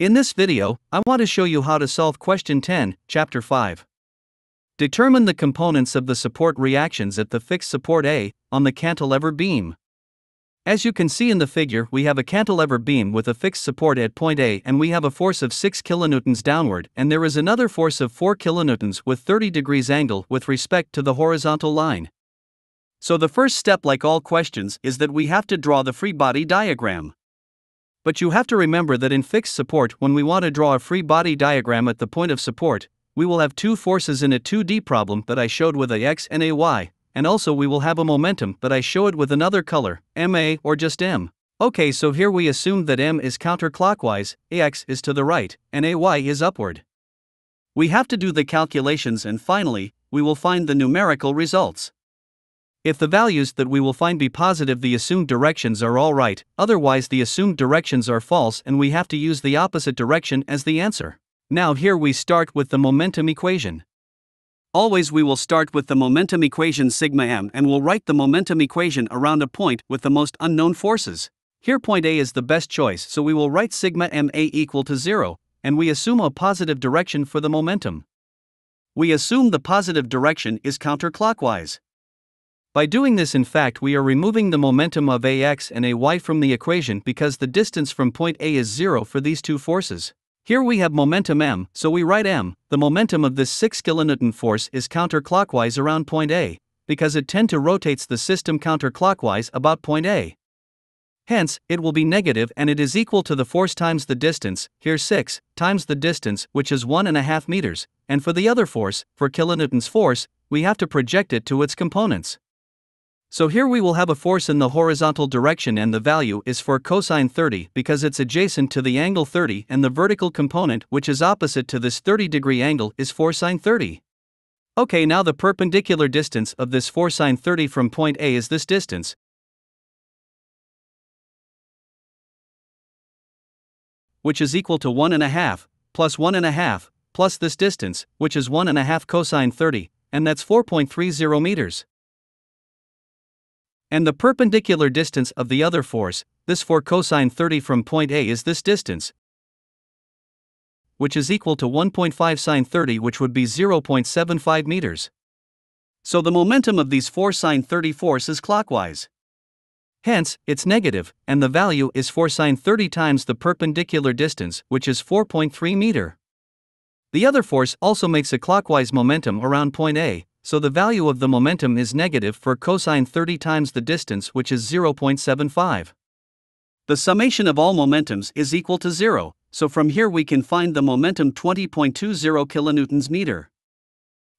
In this video, I want to show you how to solve question 10, chapter 5. Determine the components of the support reactions at the fixed support A on the cantilever beam. As you can see in the figure, we have a cantilever beam with a fixed support at point A, and we have a force of 6 kilonewtons downward, and there is another force of 4 kilonewtons with 30 degrees angle with respect to the horizontal line. So the first step, like all questions, is that we have to draw the free body diagram. But you have to remember that in fixed support, when we want to draw a free body diagram at the point of support, we will have two forces in a 2D problem that I showed with a x and a y, and also we will have a momentum that I showed with another color, ma or just m. Okay, so here we assume that m is counterclockwise, ax is to the right, and ay is upward. We have to do the calculations and finally, we will find the numerical results. If the values that we will find be positive, the assumed directions are all right, otherwise the assumed directions are false and we have to use the opposite direction as the answer. Now here we start with the momentum equation. Always we will start with the momentum equation sigma m and we'll write the momentum equation around a point with the most unknown forces. Here point A is the best choice, so we will write sigma m A equal to 0, and we assume a positive direction for the momentum. We assume the positive direction is counterclockwise. By doing this, in fact, we are removing the momentum of ax and ay from the equation because the distance from point A is 0 for these two forces. Here we have momentum m, so we write m, the momentum of this 6 kilonewton force is counterclockwise around point A, because it tends to rotate the system counterclockwise about point A. Hence, it will be negative and it is equal to the force times the distance, here 6, times the distance, which is 1.5 meters, and for the other force, for kilonewton's force, we have to project it to its components. So here we will have a force in the horizontal direction and the value is for cosine 30 because it's adjacent to the angle 30 and the vertical component, which is opposite to this 30 degree angle, is 4 sine 30. Okay, now the perpendicular distance of this 4 sine 30 from point A is this distance. Which is equal to 1.5 plus 1.5 plus this distance, which is 1.5 cosine 30, and that's 4.30 meters. And the perpendicular distance of the other force, this 4 cosine 30 from point A is this distance, which is equal to 1.5 sine 30, which would be 0.75 meters. So the momentum of these 4 sine 30 force is clockwise. Hence, it's negative, and the value is 4 sine 30 times the perpendicular distance, which is 4.3 meter. The other force also makes a clockwise momentum around point A, so the value of the momentum is negative for cosine 30 times the distance, which is 0.75. The summation of all momentums is equal to 0, so from here we can find the momentum 20.20 kilonewtons meter.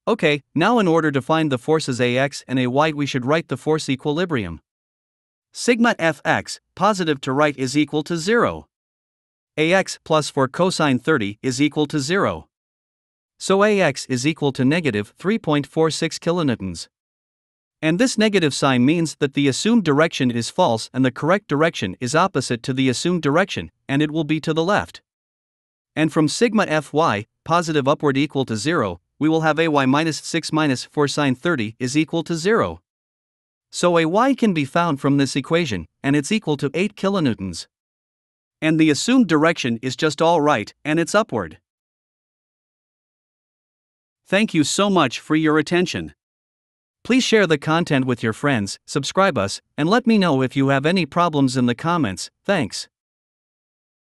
Okay, now in order to find the forces ax and ay, we should write the force equilibrium. Sigma fx, positive to right, is equal to 0. Ax plus 4 cosine 30 is equal to 0. So ax is equal to negative 3.46 kilonewtons. And this negative sign means that the assumed direction is false and the correct direction is opposite to the assumed direction, and it will be to the left. And from sigma fy, positive upward equal to 0, we will have ay minus 6 minus 4 sine 30 is equal to 0. So ay can be found from this equation, and it's equal to 8 kilonewtons. And the assumed direction is just all right, and it's upward. Thank you so much for your attention. Please share the content with your friends, subscribe us, and let me know if you have any problems in the comments. Thanks.